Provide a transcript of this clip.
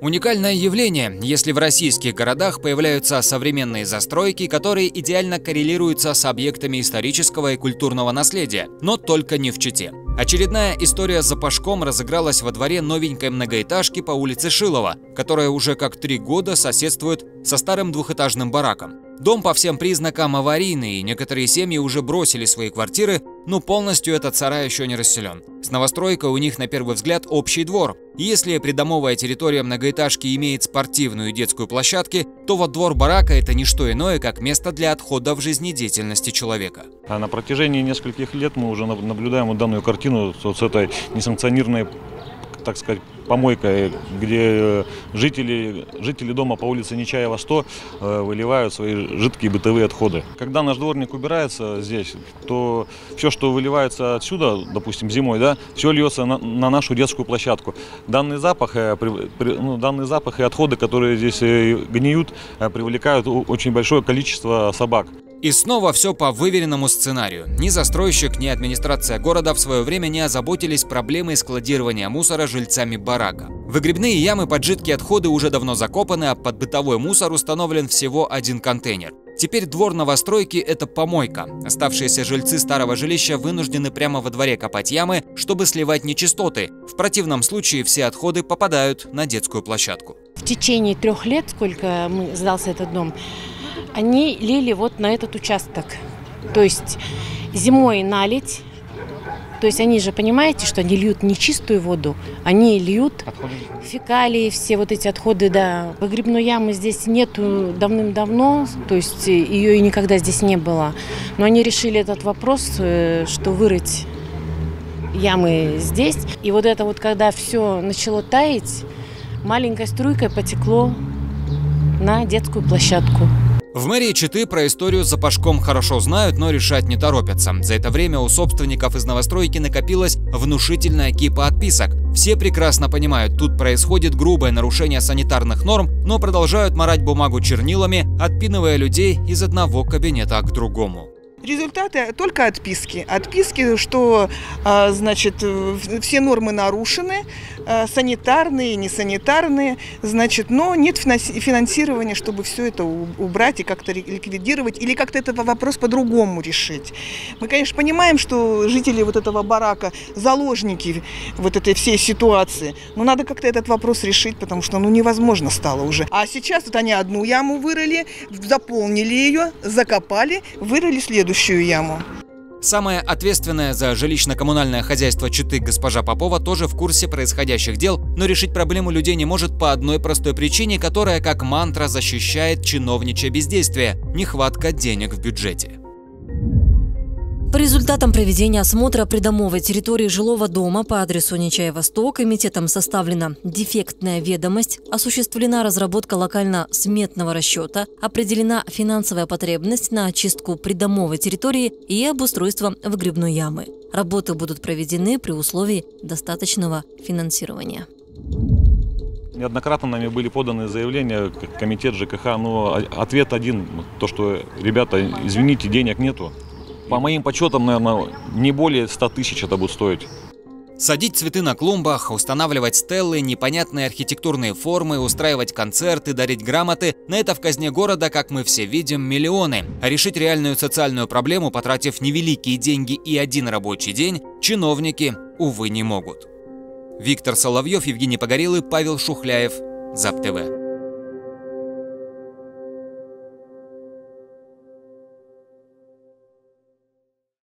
Уникальное явление, если в российских городах появляются современные застройки, которые идеально коррелируются с объектами исторического и культурного наследия, но только не в Чите. Очередная история с запашком разыгралась во дворе новенькой многоэтажки по улице Шилова, которая уже как 3 года соседствует со старым двухэтажным бараком. Дом по всем признакам аварийный, и некоторые семьи уже бросили свои квартиры, но полностью этот сарай еще не расселен. С новостройкой у них на первый взгляд общий двор. И если придомовая территория многоэтажки имеет спортивную и детскую площадки, то вот двор барака – это не что иное, как место для отходов жизнедеятельности человека. А на протяжении нескольких лет мы уже наблюдаем вот данную картину вот с этой несанкционированной, так сказать, помойкой, где жители дома по улице Нечаева-100 выливают свои жидкие бытовые отходы. Когда наш дворник убирается здесь, то все, что выливается отсюда, допустим, зимой, да, все льется на нашу детскую площадку. Данный запах и отходы, которые здесь гниют, привлекают очень большое количество собак. И снова все по выверенному сценарию. Ни застройщик, ни администрация города в свое время не озаботились проблемой складирования мусора жильцами барака. Выгребные ямы под жидкие отходы уже давно закопаны, а под бытовой мусор установлен всего 1 контейнер. Теперь двор новостройки – это помойка. Оставшиеся жильцы старого жилища вынуждены прямо во дворе копать ямы, чтобы сливать нечистоты. В противном случае все отходы попадают на детскую площадку. В течение 3 лет, сколько сдался этот дом, они лили вот на этот участок, то есть зимой налить, то есть они же, понимаете, что они льют не чистую воду, они льют фекалии, все вот эти отходы, да. Выгребной ямы здесь нету давным-давно, то есть ее и никогда здесь не было, но они решили этот вопрос, что вырыть ямы здесь, и вот это вот, когда все начало таять, маленькой струйкой потекло на детскую площадку. В мэрии Читы про историю с запашком хорошо знают, но решать не торопятся. За это время у собственников из новостройки накопилась внушительная кипа отписок. Все прекрасно понимают, тут происходит грубое нарушение санитарных норм, но продолжают марать бумагу чернилами, отпинывая людей из одного кабинета к другому. Результаты только отписки. Отписки, что, значит, все нормы нарушены, санитарные, несанитарные, значит, но нет финансирования, чтобы все это убрать и как-то ликвидировать, или как-то этот вопрос по-другому решить. Мы, конечно, понимаем, что жители вот этого барака заложники вот этой всей ситуации, но надо как-то этот вопрос решить, потому что, ну, невозможно стало уже. А сейчас вот они одну яму вырыли, заполнили ее, закопали, вырыли следующую. Яму. Самая ответственная за жилищно-коммунальное хозяйство Читы госпожа Попова тоже в курсе происходящих дел, но решить проблему людей не может по одной простой причине, которая как мантра защищает чиновничье бездействие – нехватка денег в бюджете. По результатам проведения осмотра придомовой территории жилого дома по адресу Нечай-Восток комитетом составлена дефектная ведомость, осуществлена разработка локально-сметного расчета, определена финансовая потребность на очистку придомовой территории и обустройство выгребной ямы. Работы будут проведены при условии достаточного финансирования. Неоднократно нами были поданы заявления в комитет ЖКХ, но ответ один – то, что, ребята, извините, денег нету. По моим подсчетам, наверное, не более 100 тысяч это будет стоить. Садить цветы на клумбах, устанавливать стеллы, непонятные архитектурные формы, устраивать концерты, дарить грамоты – на это в казне города, как мы все видим, миллионы. А решить реальную социальную проблему, потратив невеликие деньги и 1 рабочий день, чиновники, увы, не могут. Виктор Соловьев, Евгений Погорелый, Павел Шухляев, ZAB.TV.